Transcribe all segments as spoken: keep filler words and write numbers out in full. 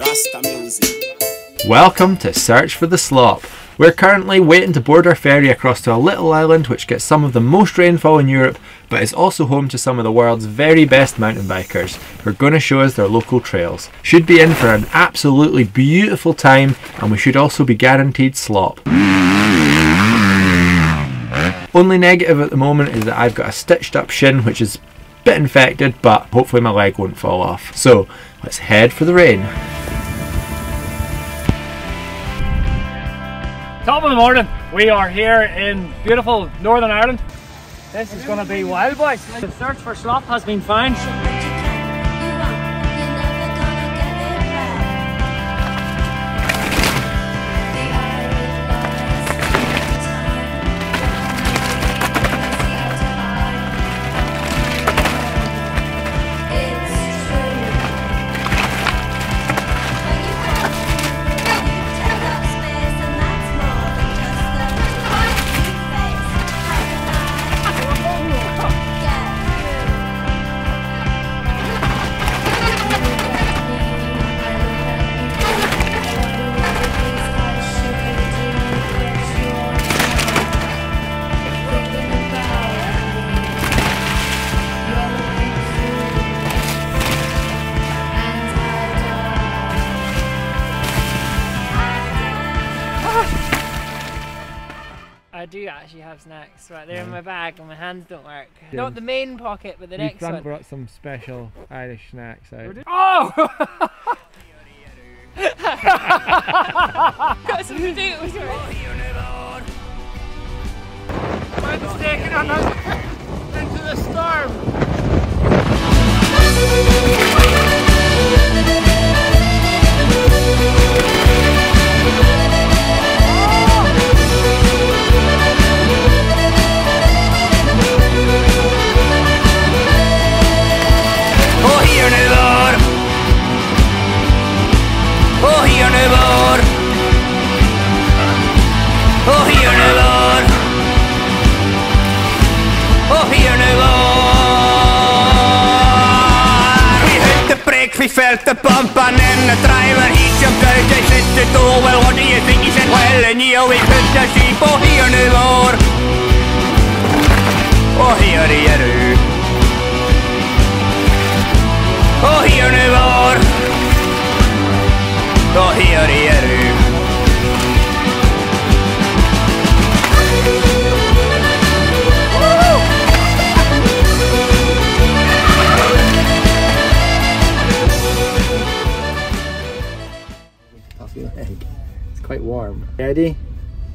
Rasta music. Welcome to Search for the Slop. We're currently waiting to board our ferry across to a little island which gets some of the most rainfall in Europe, but is also home to some of the world's very best mountain bikers who are going to show us their local trails. Should be in for an absolutely beautiful time, and we should also be guaranteed slop. Only negative at the moment is that I've got a stitched up shin which is a bit infected, but hopefully my leg won't fall off. So let's head for the rain. Top of the morning, we are here in beautiful Northern Ireland. This is going to be wild, boys. The search for slop has been found. I do actually have snacks right there yeah. in my bag, and my hands don't work. James, not the main pocket, but the next Frank one. Frank brought some special Irish snacks out. Oh! Got some to do with it. My mistake, and I'm out into the storm. We felt the bump and then the driver, he jumped out, I said to the door, well what do you think? He said, well and you always put the sheep, oh here no more, oh here you do, oh here no more, oh here you do. It's quite warm. Ready?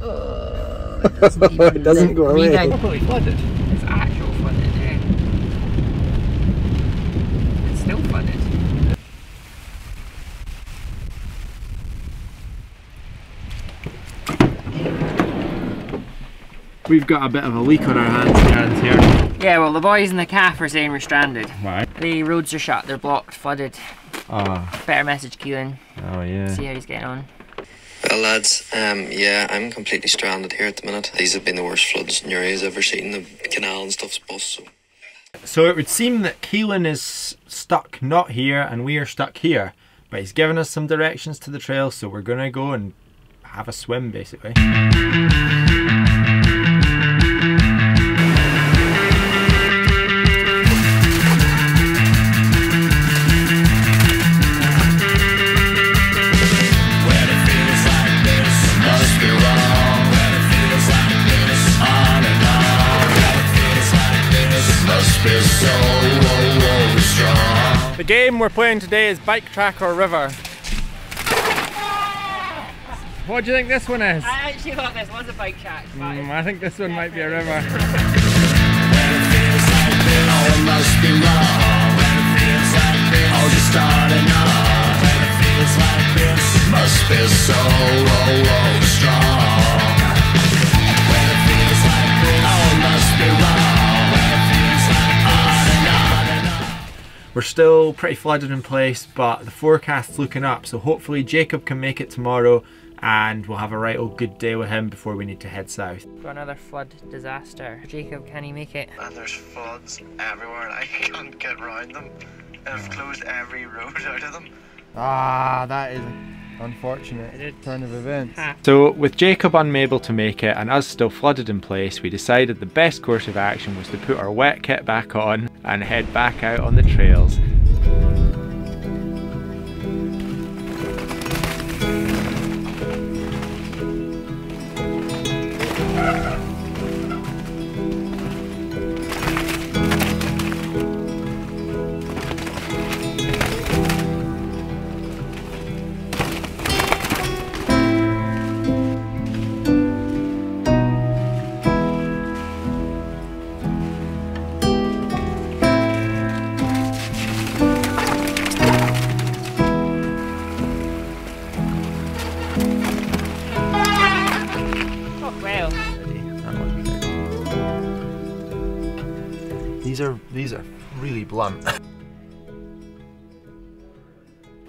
Oh, it doesn't, it doesn't go away. It's properly flooded. It's actual flooded, eh? It's still flooded. We've got a bit of a leak on our hands here. Yeah, well the boys and the calf are saying we're stranded. Right. The roads are shut, they're blocked, flooded. Oh. Better message Kelan. Oh yeah. See how he's getting on. Well lads, um, yeah, I'm completely stranded here at the minute. These have been the worst floods Nuri's ever seen. The canal and stuff's bust. So. so it would seem that Kelan is stuck not here and we are stuck here. But he's given us some directions to the trail, so we're going to go and have a swim basically. The game we're playing today is bike track or river. What do you think this one is? I actually thought this was a bike track. But mm, I think this one might be a river. When it feels like this, oh, it must be wrong. When it feels like this, oh, just starting off. When it feels like this, must be so oh, oh, strong. When it feels like this, oh, it must be wrong. We're still pretty flooded in place, but the forecast's looking up, so hopefully Jacob can make it tomorrow and we'll have a right old good day with him before we need to head south. Got another flood disaster. Jacob, can he make it? And there's floods everywhere and I can't get around them. They've closed every road out of them. Ah, that is an unfortunate turn of events. So with Jacob unable to make it and us still flooded in place, we decided the best course of action was to put our wet kit back on and head back out on the trails. These are, these are really blunt.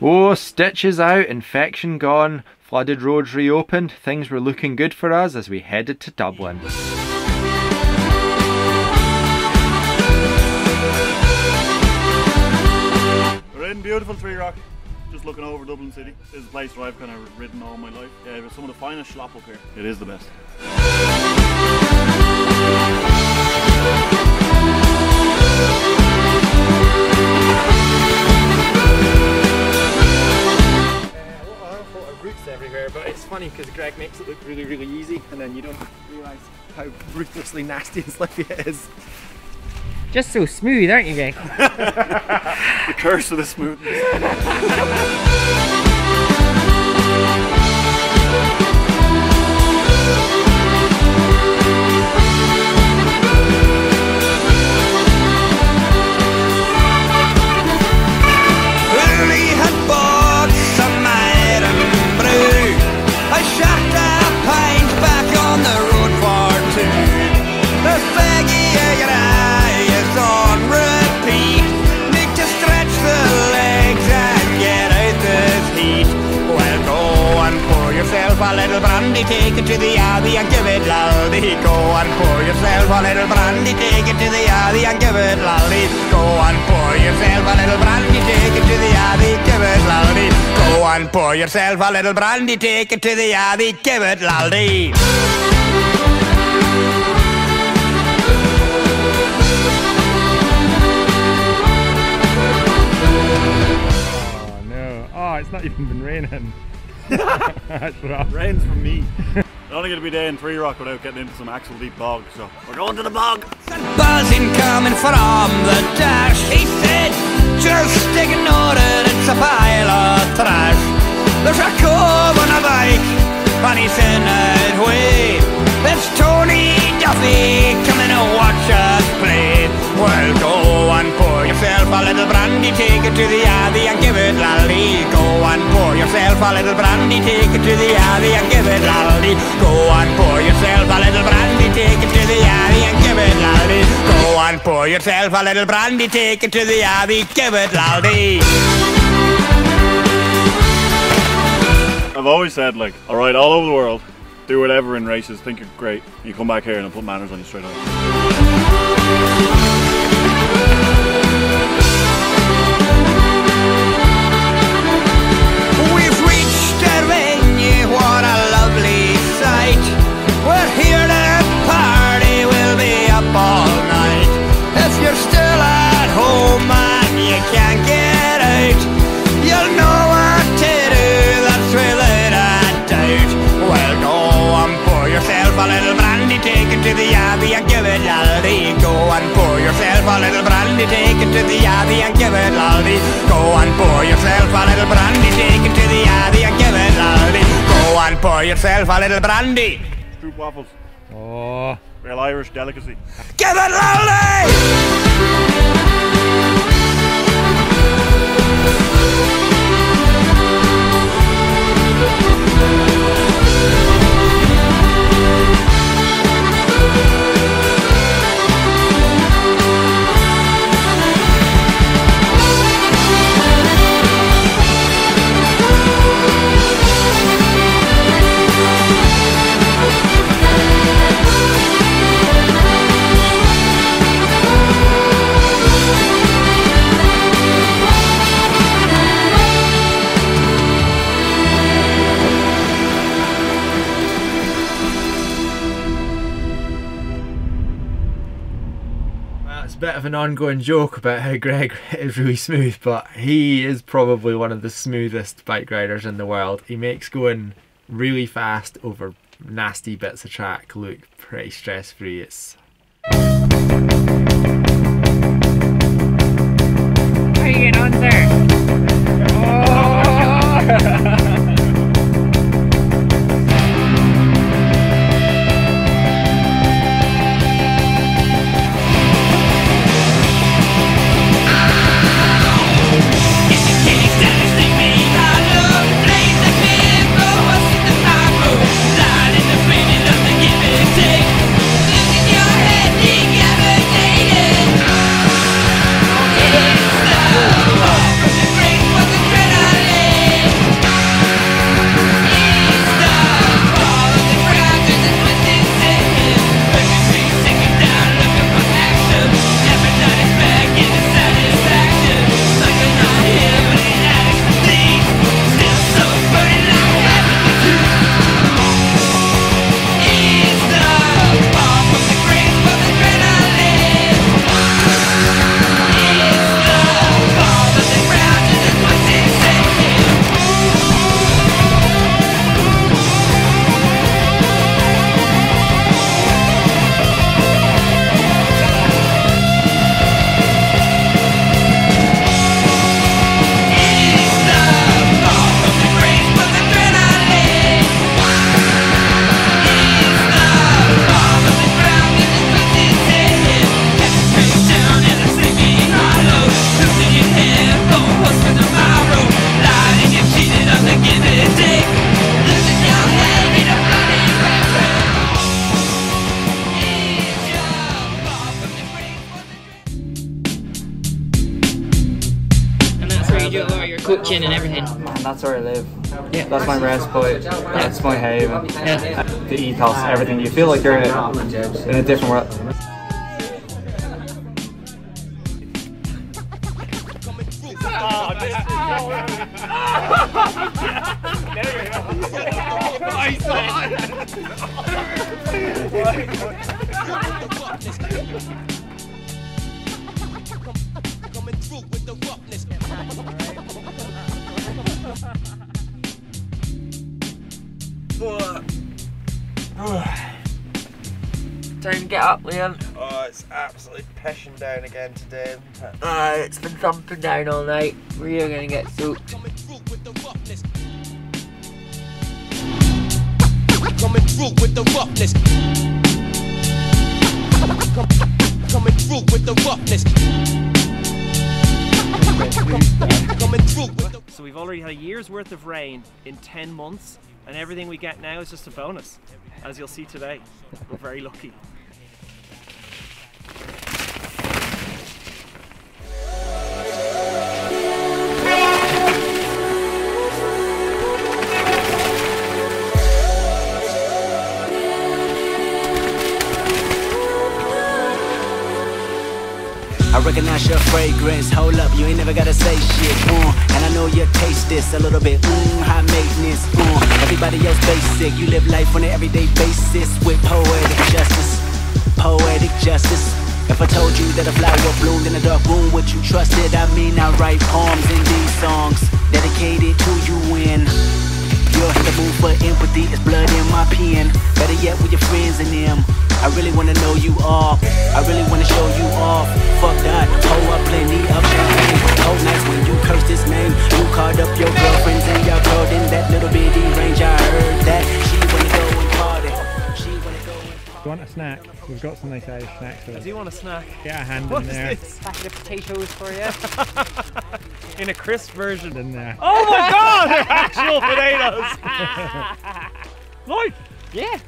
Oh, stitches out, infection gone, flooded roads reopened, things were looking good for us as we headed to Dublin. We're in beautiful Three Rock, just looking over Dublin city. This is a place where I've kind of ridden all my life. Yeah, there's some of the finest slop up here. It is the best. Everywhere, but it's funny because Greg makes it look really really easy and then you don't realise how ruthlessly nasty and slippy it is. Just so smooth, aren't you, Greg? The curse of the smoothness. A little brandy, take it to the abbey and give it loudly. Go and pour yourself a little brandy, take it to the abbey and give it loudly. Go and pour yourself a little brandy, take it to the abbey, give it loudly. Go and pour yourself a little brandy, take it to the abbey, give it loudly. Oh no, oh it's not even been raining. That's rough. Rain's for me. I don't think it'll be day in Three Rock without getting into some actual deep bog, so we're going to the bog. Buzzing coming from the dash, he said, just ignore it, it's a pile of trash. There's a cove on a bike, and he's in that way. There's Tony Duffy coming to watch us play. Well, go and pour yourself a little brandy, take it to the abbey and give it lally. Go and pour yourself a little brandy, take it to the abbey and give it lally. Go and pour yourself a little brandy, take it to the abbey and give it lally. Go and pour yourself a little brandy, take it to the abbey, give it lally. I've always said, like, alright, all over the world, do whatever in races, think you're great, you come back here and I'll put manners on you straight away. We've reached a venue, what a lovely sight. We're here to party, we'll be up all night. If you're still at home and you can't get out, you'll know what to do, that's where yourself a little brandy, take it to the abbey and give it lally. Go and pour yourself a little brandy, take it to the abbey and give it lally. Go and pour yourself a little brandy, take it to the abbey and give it lally. Go and pour yourself a little brandy. Stroop waffles. Oh, real Irish delicacy. Give it lally. bit of an ongoing joke about how Greg is really smooth, but he is probably one of the smoothest bike riders in the world. He makes going really fast over nasty bits of track look pretty stress free. It's how are you getting on there? Oh! Coaching and everything. Man, that's where I live. Yeah. That's my respite. Yeah. That's my haven. Yeah. The ethos, everything. You feel like you're in a, in a different world. Coming through with the roughness. Time to get up, Liam. Oh, it's absolutely pissing down again today, isn't it? Ah, uh, it's been thumping down all night. We're gonna get soaked. Coming through with the roughness. Coming through with the roughness. Coming through with the roughness. So we've already had a year's worth of rain in ten months, and everything we get now is just a bonus, as you'll see today. We're very lucky. I recognize your fragrance, hold up, you ain't never gotta say shit, uh, and I know you taste this a little bit, mmm, high maintenance, uh, everybody else basic, you live life on an everyday basis, with poetic justice, poetic justice, if I told you that a flower bloomed in a dark room, would you trust it? I mean, I write poems and these songs, dedicated to you in. You're in the mood for empathy, it's blood in my pen, better yet with your friends and them. I really wanna know you all. I really wanna show you off. Fuck that. Hold up, plenty of champagne. Cold nights when you curse this name. You called up your girlfriends and y'all called in that little bitty range. I heard that she wanna go and party. She wanna go and party. Do you want a snack? We've got some nice Irish snacks for us. Do you want a snack? Get a hand what in there. This? Packet of potatoes for you. In a crisp version in there. Oh my God! They're actual potatoes. Lloyd. Yeah.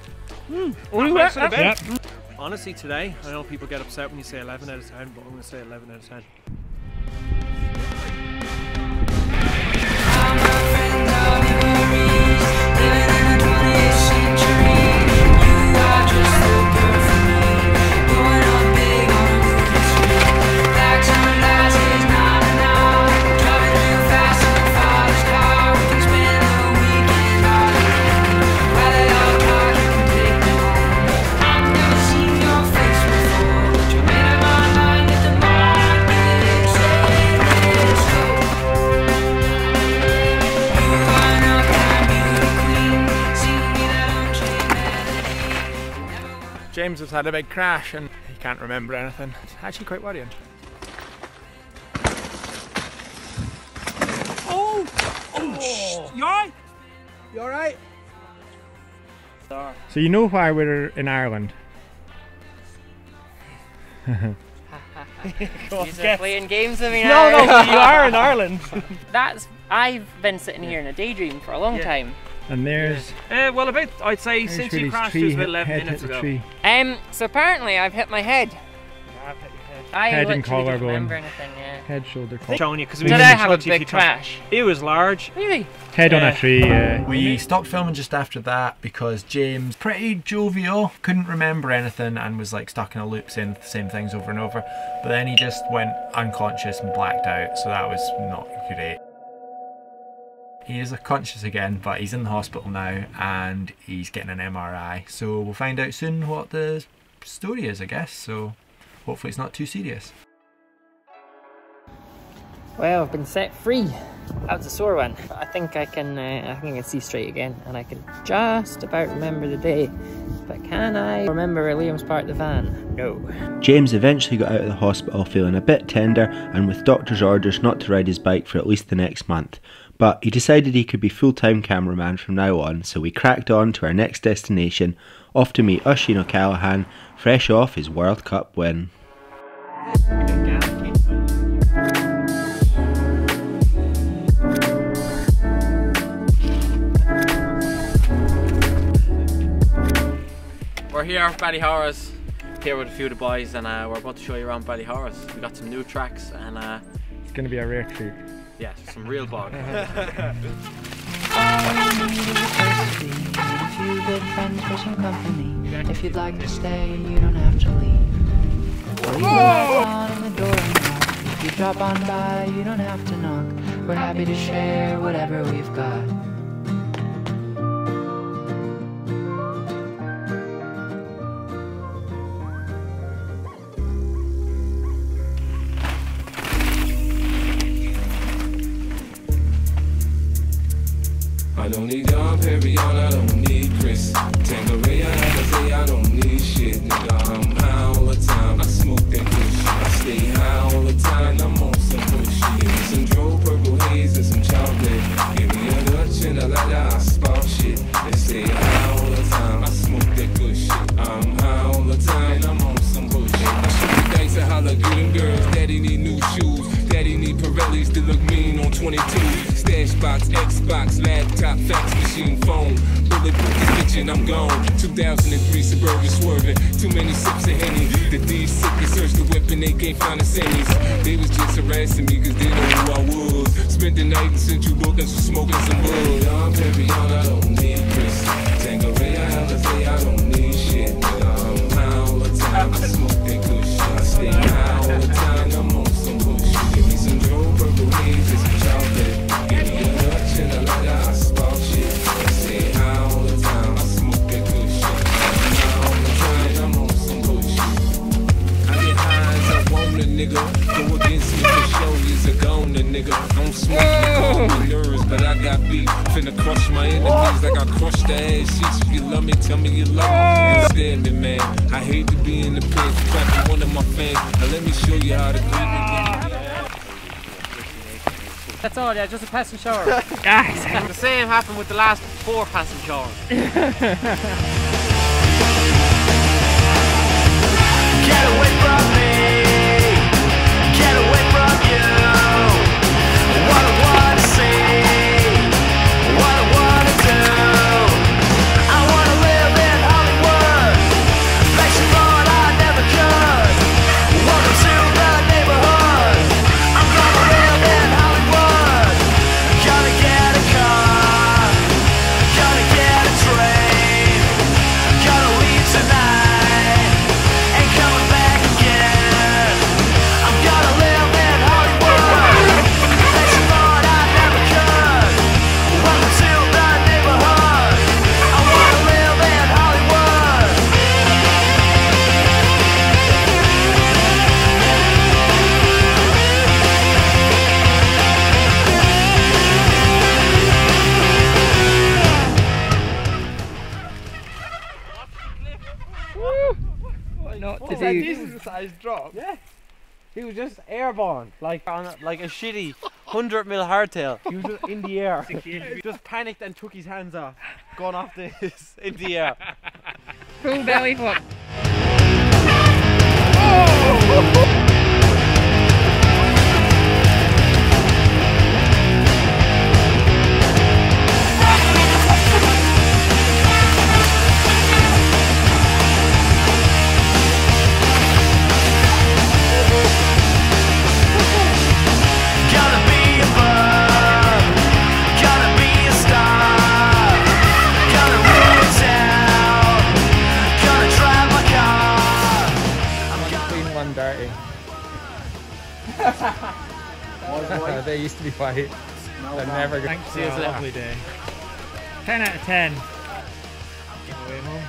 Mm. Yep. Honestly, today, I know people get upset when you say eleven out of ten, but I'm going to say eleven out of ten. James has had a big crash and he can't remember anything. It's actually quite worrying. Oh! Oh! Shh. You alright? You alright? So you know why we're in Ireland? You're playing games with me now. No, no, you are in Ireland. That's I've been sitting here in a daydream for a long yeah. time. And there's yeah. uh, well, about I'd say there's since really you crashed, it was about eleven minutes ago. Tree. Um, so apparently I've hit my head. Yeah, I've hit your head. I head and collarbone. Don't remember anything, yeah. Head, shoulder, collarbone. Did I have a big crash? It was large. Really? Head yeah. on a tree. Yeah. We stopped filming just after that because James, pretty jovial, couldn't remember anything and was like stuck in a loop saying the same things over and over. But then he just went unconscious and blacked out, so that was not great. He is conscious again, but he's in the hospital now and he's getting an M R I. So we'll find out soon what the story is, I guess. So hopefully it's not too serious. Well, I've been set free. That was a sore one. I think I can, uh, I think I can see straight again, and I can just about remember the day. But can I remember where Liam's parked the van? No. James eventually got out of the hospital feeling a bit tender and with doctor's orders not to ride his bike for at least the next month. But he decided he could be full-time cameraman from now on, so we cracked on to our next destination, off to meet Oisin O'Callaghan, fresh off his World Cup win. We're here at Bally Horace, here with a few of the boys, and uh, we're about to show you around Bally Horace. We got some new tracks, and uh, it's going to be a rare treat. Yeah, some real bog. If you'd like to stay, you don't have to leave. Or you on the door and knock. If you drop on by, you don't have to knock. We're happy to share whatever we've got. I don't need Dom Perignon, I don't need Chris Tangeray, I gotta say I don't need shit. Nigga, I'm high all the time, I smoke that push. I stay high all the time, I'm on some push. Give me some dro, purple haze, and some chocolate. Give me a Dutch and a lighter, I spout shit. They stay high all the time, I smoke that good shit. I'm high all the time, I'm on some push. I should be thanks to holla good them girls. Daddy need new shoes. Daddy need Pirellis to look mean on twenty-two. Stash box, Xbox, laptop, fax machine, phone. Bulletproof kitchen, I'm gone. two thousand three Suburban swerving. Too many sips of Henny. The D's sick, they search the whip and they can't find the semis. They was just harassing me cause they know who I was. Spent the night in Central Brookings for smoking some wood. I'm Perignon, I don't need Chris. Tangeray, I have to say I don't need shit. I'm high all the time, I smoke that good shit. I stay high all the time, I'm on some bullshit. Purple haze is a chocolate. Give me a Dutch and a lighter, I spout shit. I stay high all the time, I smoke that good shit. I'm high all the time, I'm on some bullshit. I get high as I want a nigga. Go against me for show, he's a goner nigga. Don't smoke, you call me nervous, but I got beef. Finna crush my enemies like I crushed the ass sheets. If you love me, tell me you love me. Instead, man, I hate to be in the pit. Trapping one of my fans, now let me show you how to do it. That's all, yeah, just a passing shower. The same happened with the last four passing showers. Get away from me, get away from you. What I wanna see, what I wanna do. I wanna live in Hollywood, make some fun I never could. Welcome to the neighborhood, I'm gonna live in Hollywood. Tonight and coming back again. I'm gonna live. a decent sized drop. Yeah. He was just airborne, like on a, like a shitty one hundred mil hardtail. He was just in the air. Just panicked and took his hands off, going off this in the air. Full belly hook. Oh! They used to be fight. No, they're no. never going to see us. Lovely day. ten out of ten. On the way home.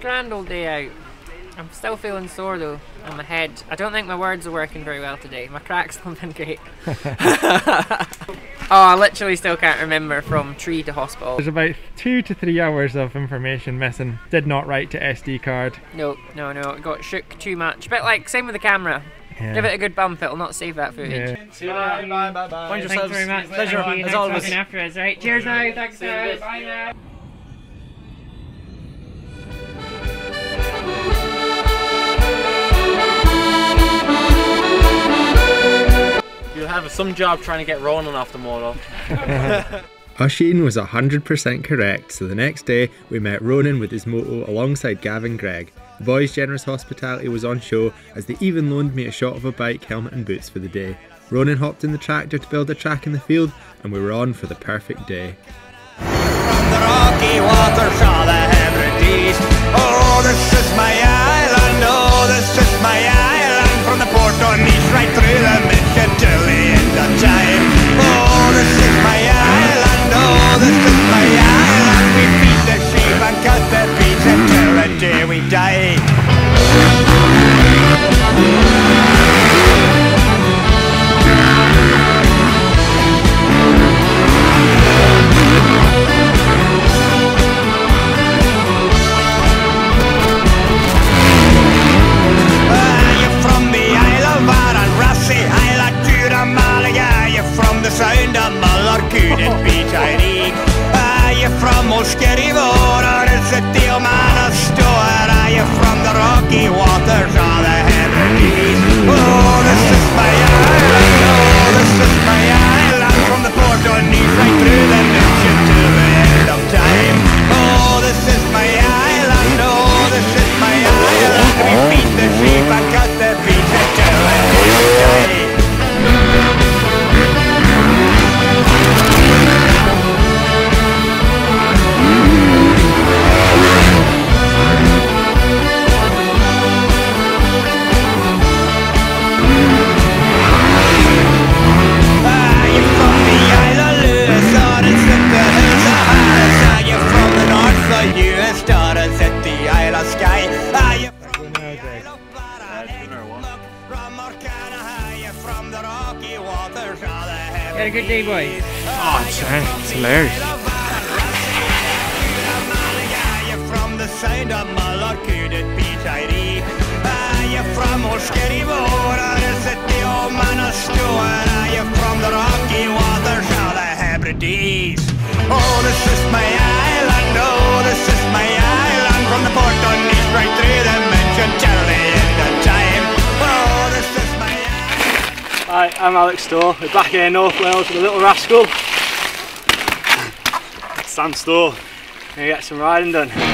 Grand old day out. I'm still feeling sore though on my head. I don't think my words are working very well today. My crack's not been great. Oh, I literally still can't remember from tree to hospital. There's about two to three hours of information missing. Did not write to S D card. No, no, no, it got shook too much. Bit like, same with the camera. Yeah. Give it a good bump, it'll not save that footage. Yeah. See you later. Bye, bye, bye. Find yourselves. Thanks very much. Pleasure, Thank you. as always. After us, right? Cheers now, thanks guys. Bye now. You'll have some job trying to get Ronan off the motor. Oisin was one hundred percent correct, so the next day we met Ronan with his moto alongside Gavin Gregg. The boys' generous hospitality was on show as they even loaned me a shot of a bike, helmet and boots for the day. Ronan hopped in the tractor to build a track in the field and we were on for the perfect day. From the rocky waters of the Hebrides, oh this is my island, oh this is my island, from the port on east right through the till the end of time. Oh, this is my island, oh, this is my island. We feed the sheep and cut the beads until the day we die. Had a good day, boys. Oh, it's hilarious. From the side of Mallock, could it be tidy? Are you from Oshkeribor, or is it the old man of Stewart? Are you from the rocky waters of the Hebrides? Oh, this is my island, oh, this is my island. From the port on east, right through the mansion, till the end of time. Oh, this is my island. Hi, I'm Alex Storr. We're back here in North Wales with a little rascal, Sam Storr. Gonna get some riding done. Where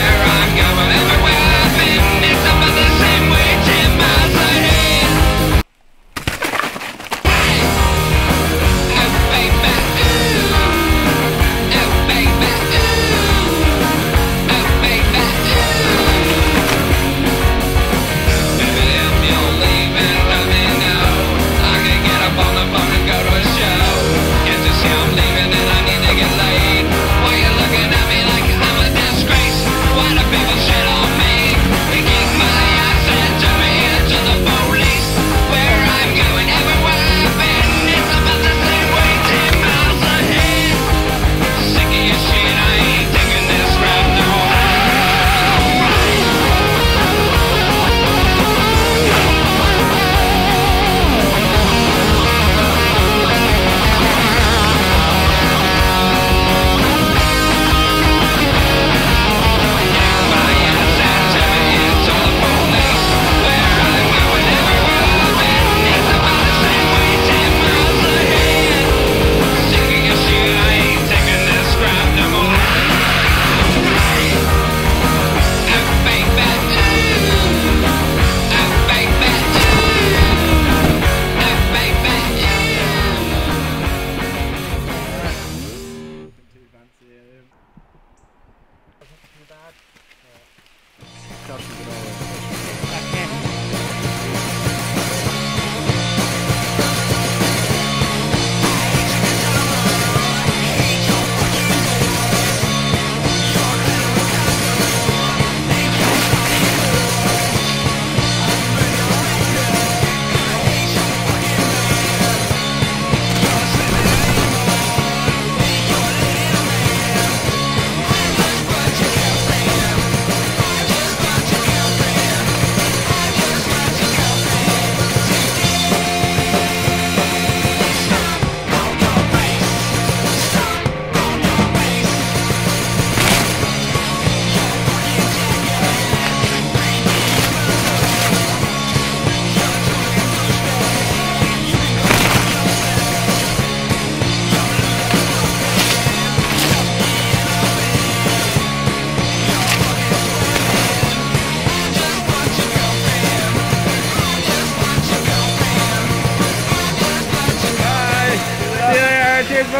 I'm going, everywhere I've been. Cheers, boys.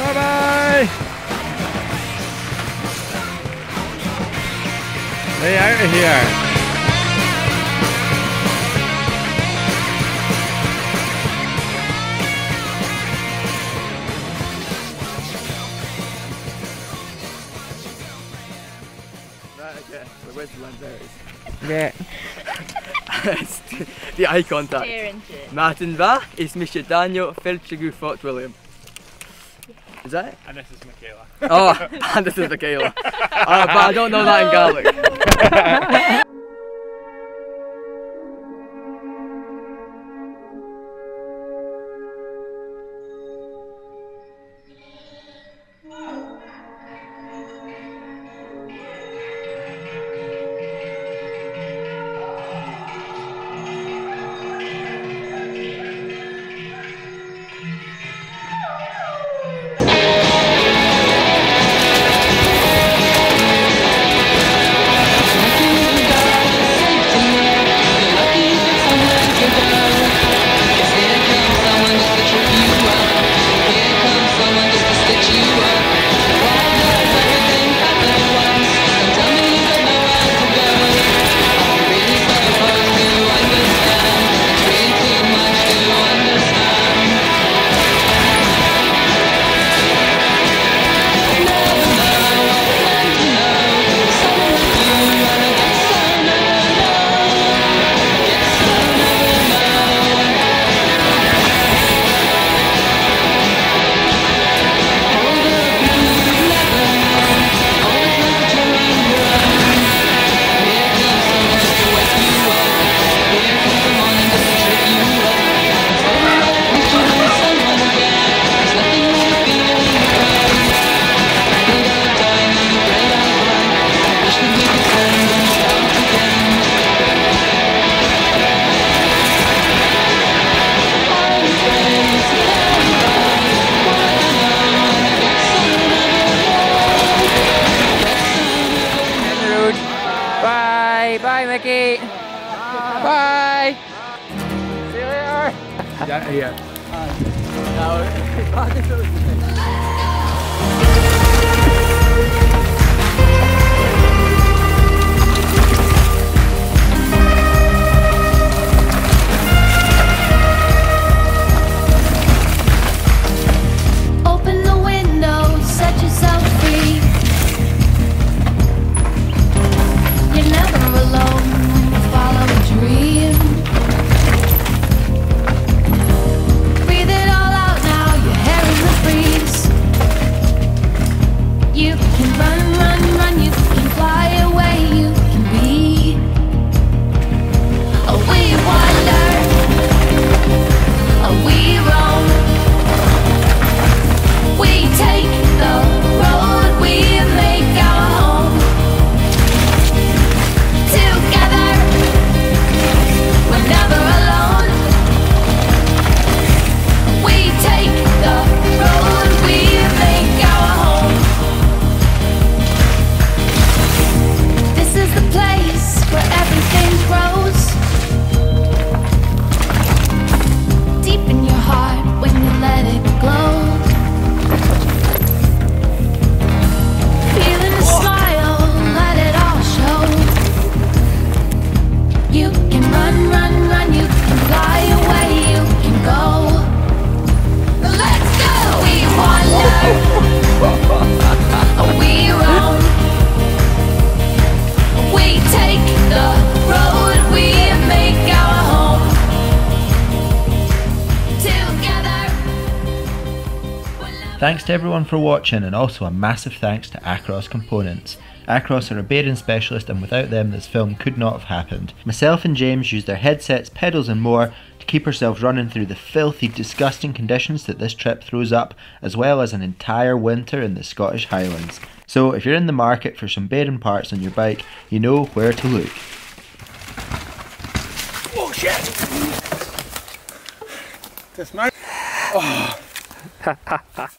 Bye-bye. They are here. Yeah. The eye contact. Martin Ba is Mister Daniel Felchigu Fort William. Is that it? And this is Michaela. Oh, and this is Michaela. Uh, but I don't know that in Gaelic. Thanks to everyone for watching, and also a massive thanks to Acros Components. Acros are a bearing specialist, and without them this film could not have happened. Myself and James used their headsets, pedals and more to keep ourselves running through the filthy, disgusting conditions that this trip throws up, as well as an entire winter in the Scottish Highlands. So if you're in the market for some bearing parts on your bike, you know where to look. Oh shit! This man. Oh.